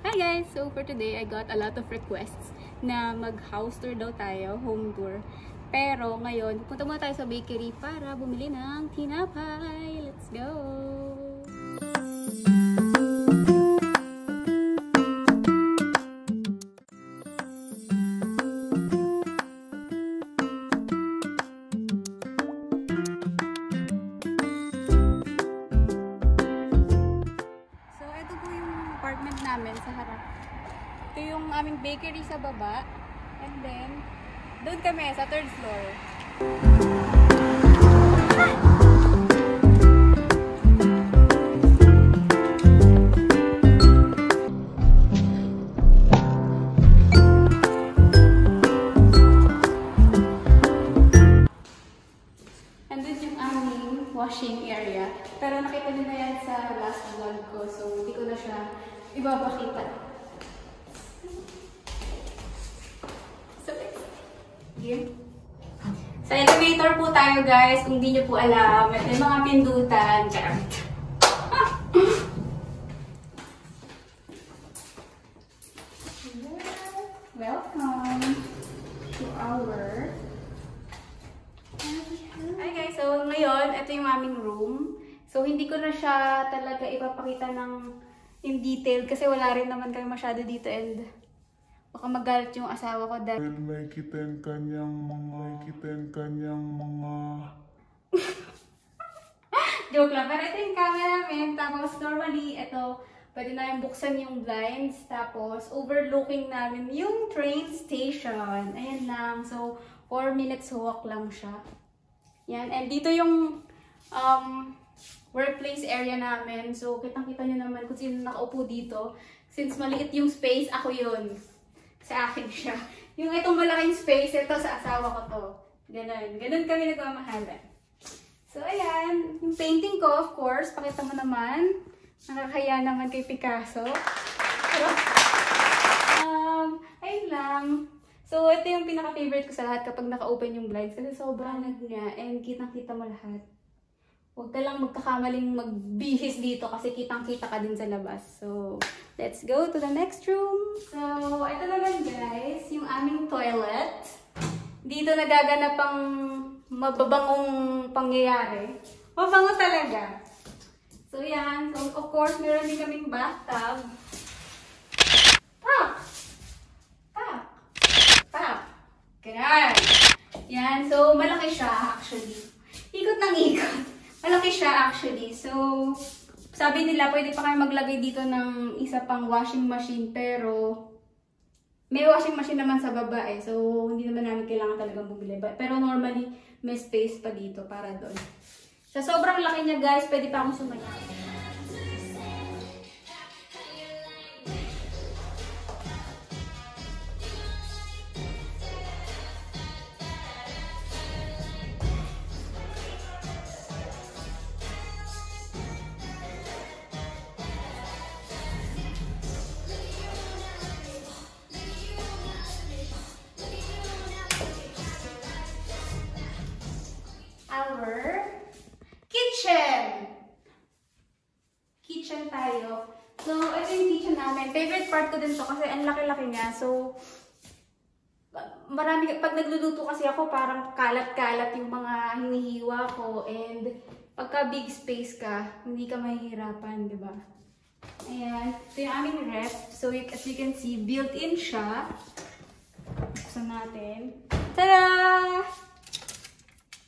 Hi guys! So for today, I got a lot of requests na mag-house tour daw tayo, home tour. Pero ngayon, pupunta muna tayo sa bakery para bumili ng tinapay. Let's go! Bakery sa baba, and then doon kami sa third floor. And doon yung aming washing area. Pero nakita nyo na yan sa last vlog ko, so hindi ko na siya ibabakita. Sa elevator po tayo guys, kung di nyo po alam, may mga pindutan. Welcome to our... Hi guys, so ngayon, ito yung aming room. So hindi ko na siya talaga ipapakita ng in detail kasi wala rin naman kami masyado dito and... Baka magalit yung asawa ko dahil may kitten kanyang mga joke lang, pero ito yung camera namin. Tapos normally, ito pwede na yung buksan yung blinds, tapos overlooking namin yung train station. Ayan lang, so 4 minutes walk lang siya. Yan, and dito yung workplace area namin. So kitang-kita nyo naman kung sino nakaupo dito. Since maliit yung space, ako yun. Sa akin siya. Yung itong malaking space, ito sa asawa ko to. Ganun. Ganun kami nagmamahalan. So, ayan. Yung painting ko, of course. Pakita mo naman. Nakakaya naman kay Picasso. So, ayun lang. So, ito yung pinaka-favorite ko sa lahat kapag naka-open yung blinds. Kasi sobrang nag niya. And kitang-kita mo lahat. Huwag ka lang magkakamaling magbihis dito kasi kitang-kita ka din sa labas. So, let's go to the next room. So, ito naman guys, yung aming toilet. Dito nagaganap ang mababangong pangyayari. Mabango talaga. So, yan. So, of course, meron din kaming bathtub. Tap! Tap! Tap! Ganyan! Yan. So, malaki siya actually. Ikot ng ikot. Malaki siya actually. So, sabi nila pwede pa kayo maglagay dito ng isa pang washing machine. Pero, may washing machine naman sa baba eh. So, hindi naman namin kailangan talaga bumili. Pero normally, may space pa dito para doon. Sa sobrang laki niya guys, pwede pa akong sumaya. So, ito yung kitchen namin. Favorite part ko din to kasi ang laki-laki niya. So, marami, pag nagluluto kasi ako, parang kalat-kalat yung mga hinihiwa ko. And, pagka big space ka, hindi ka mahihirapan, di ba? Ayan. Ito yung aming ref. So, as you can see, built-in siya. Buksan natin. Tada!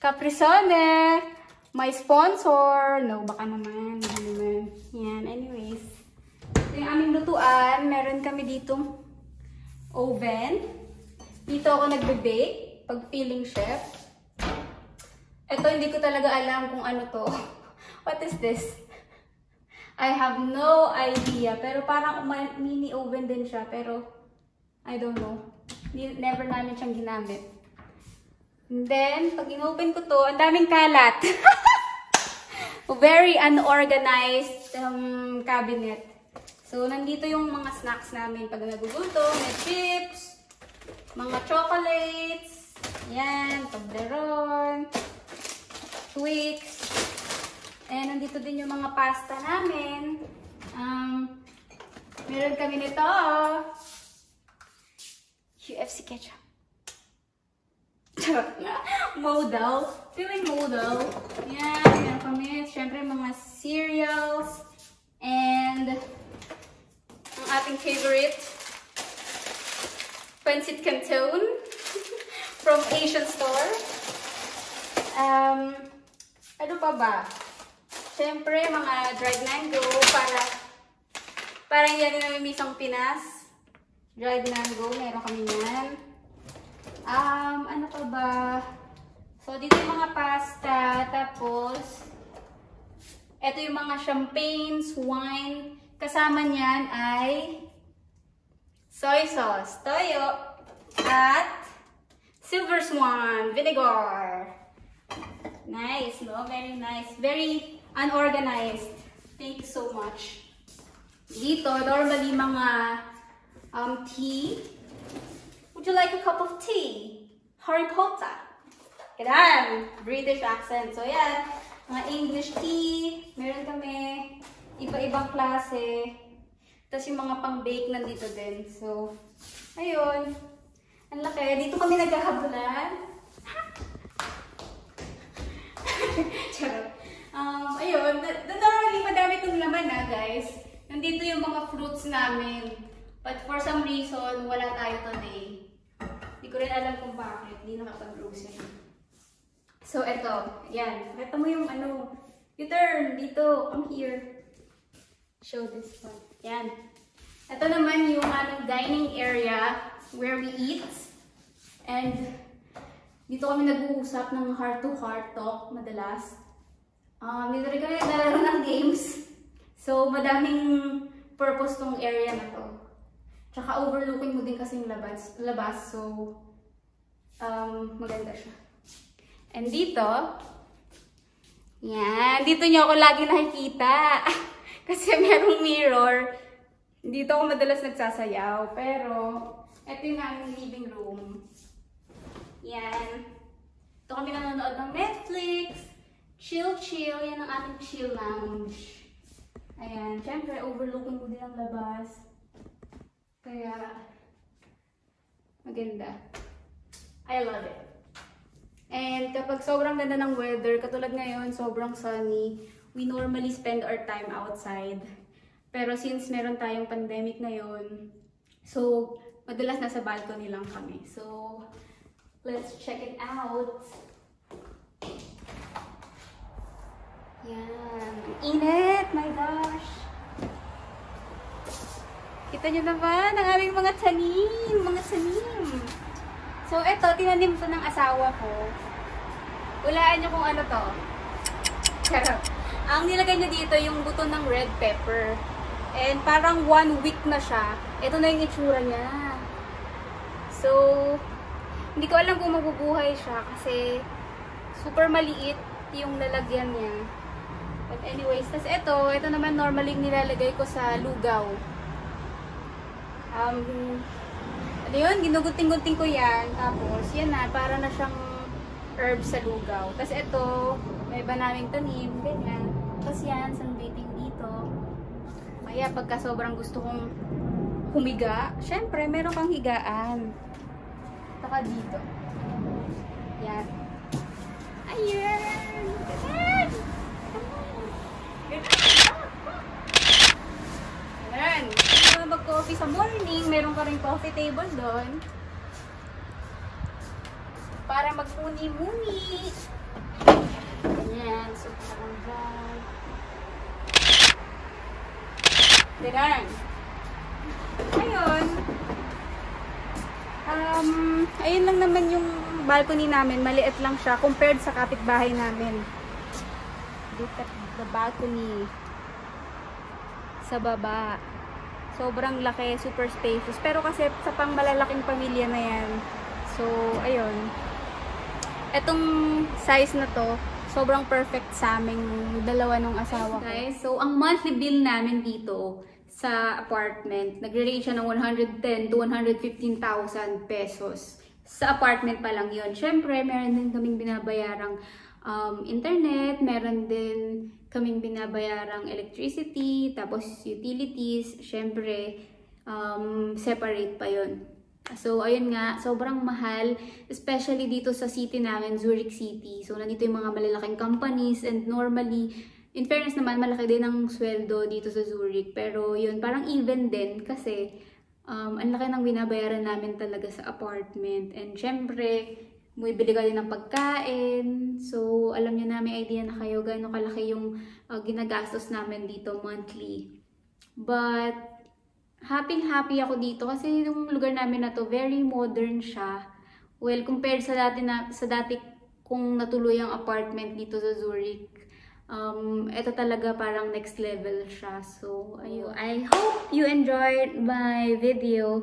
Caprisone! My sponsor! No, baka naman. Yan, anyways. So, yung aming lutuan, meron kami ditong oven. Dito ako nagbe-bake, pag feeling chef. Ito, hindi ko talaga alam kung ano to. What is this? I have no idea. Pero parang mini oven din siya. Pero, I don't know. Never namin siyang ginamit. And then, pag in-open ko to, ang daming kalat. Very unorganized cabinet. So, nandito yung mga snacks namin pag nagugutom. May chips, mga chocolates, yan, Toblerone, Twix, and nandito din yung mga pasta namin. Meron kami nito. UFC ketchup. Modal. Feeling modal. Yan. Meron kami. Siyempre, mga cereals. And ang ating favorite, Pancit Canton from Asian store. Ano pa ba? Siyempre, mga dried mango para yan yung misang Pinas. Dried mango, meron kami yan. Ano pa ba? So, dito yung mga pasta. Tapos, eto yung mga champagnes, wine. Kasama niyan ay soy sauce, toyo, at Silver Swan vinegar. Nice, no? Very nice. Very unorganized. Thank you so much. Dito, normally mga tea. Would you like a cup of tea? Harry Potter. Ganyan. British accent. So, yan. Mga English tea. Meron kami. Iba-ibang klase. Tapos yung mga pang-bake nandito din. So, ayun. Ang laki. Dito kami naghahabulan. Ayun, normally madami itong laman na guys. Nandito yung mga fruits namin. But for some reason, wala tayo today. Hindi ko rin alam kung bakit. Hindi nakapag-grocery. So, eto. Yan. Pakita mo yung ano. You turn. Dito. Come here. Show this one. Yan. Eto naman yung anong dining area where we eat. And dito kami nag-uusap ng heart-to-heart talk madalas. Dito rin kami naglalaro ng games. So, madaming purpose tong area na to. Tsaka overlooking mo din kasing labas. So, maganda siya. And dito, yan, dito niyo ako lagi nakikita. Kasi merong mirror. Dito ako madalas nagsasayaw. Pero, eto yung aming living room. Yan. Ito kami nanonood ng Netflix. Chill. Yan ang ating chill lounge. Ayan. Siyempre, overlooking ko din ang labas. Kaya, maganda. I love it. And kapag sobrang ganda ng weather, katulad ngayon, sobrang sunny, we normally spend our time outside. Pero since meron tayong pandemic ngayon, so, madalas nasa balcony lang kami. So, let's check it out. Yan. Init! My gosh! Kita nyo naman ang aming mga tanim! So, eto, tinanim to ng asawa ko. Ulaan nyo kung ano to. Charot. Ang nilagay nyo dito, yung buto ng red pepper. And parang 1 week na siya. Eto na yung itsura niya. So, hindi ko alam kung mabubuhay siya kasi super maliit yung lalagyan niya. But anyways, tas ito naman normally nilalagay ko sa lugaw. Ano yun? Ginugunting-gunting ko yan. Tapos, yan na. Para na siyang herb sa lugaw. Tas ito, may iba naming tanim. Ganyan. Tapos yan, sunbathing dito. Kaya pagka sobrang gusto kong humiga, syempre, meron kang higaan. Taka dito. Yan. Ayan! Ganun! Ganun! Kung mag-coffee sa morning, meron ka rin coffee table doon. Para mag-muni-muni. Ganyan. So, parang dyan. Ganun! Ayun! Ayun lang naman yung balcony namin. Maliit lang siya compared sa kapitbahay namin. Look at the balcony. Sa baba. Sobrang laki. Super spacious. Pero kasi sa pang malalaking pamilya na yan. So, ayun. Etong size na to, sobrang perfect sa aming dalawa ng asawa ko. Guys, so ang monthly bill namin dito sa apartment, nagre-range siya ng 110 to 115,000 pesos. Sa apartment pa lang yun. Siyempre, meron din kaming binabayarang internet, meron din kaming binabayarang electricity, tapos utilities, syempre, separate pa yun. So, ayun nga, sobrang mahal, especially dito sa city namin, Zurich City. So, nandito yung mga malalaking companies and normally, in fairness naman, malaki din ang sweldo dito sa Zurich. Pero yun, parang even din kasi ang laki ng binabayaran namin talaga sa apartment. And syempre, bumibili ka din ng pagkain. So, alam nyo na, may idea na kayo gano'ng kalaki yung ginagastos namin dito monthly. But, happy ako dito kasi yung lugar namin na to very modern siya. Well, compared sa dati kung natuloy ang apartment dito sa Zurich, ito talaga parang next level siya. So, ayun. I hope you enjoyed my video.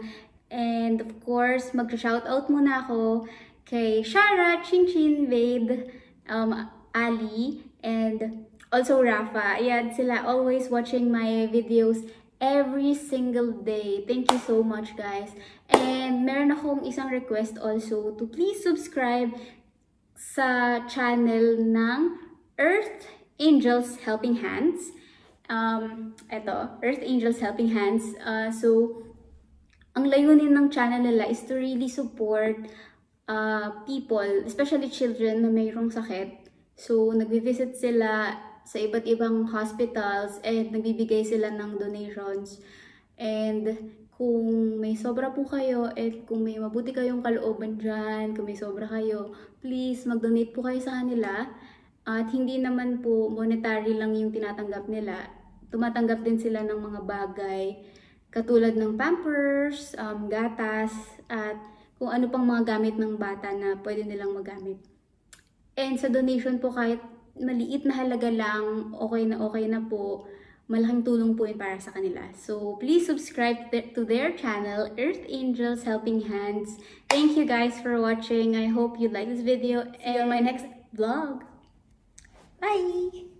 And of course, mag-shoutout muna ako kay Shara, Chinchin, Babe, Ali, and also Rafa. Ayan, sila always watching my videos every single day. Thank you so much, guys. And meron akong isang request also to please subscribe sa channel ng Earth Angels Helping Hands. Eto, Earth Angels Helping Hands. So, ang layunin ng channel nila is to really support people, especially children na mayroong sakit. So, nagvivisit sila sa iba't ibang hospitals and nagbibigay sila ng donations. And kung may sobra po kayo at kung may mabuti kayong kalooban dyan, kung may sobra kayo, please mag-donate po kayo sa kanila. At hindi naman po monetary lang yung tinatanggap nila. Tumatanggap din sila ng mga bagay katulad ng pampers, gatas, at kung ano pang mga gamit ng bata na pwede nilang magamit. And sa donation po, kahit maliit na halaga lang, okay na po. Malaking tulong po yun para sa kanila. So, please subscribe to their channel, Earth Angels Helping Hands. Thank you guys for watching. I hope you like this video. See you on my next vlog. Bye!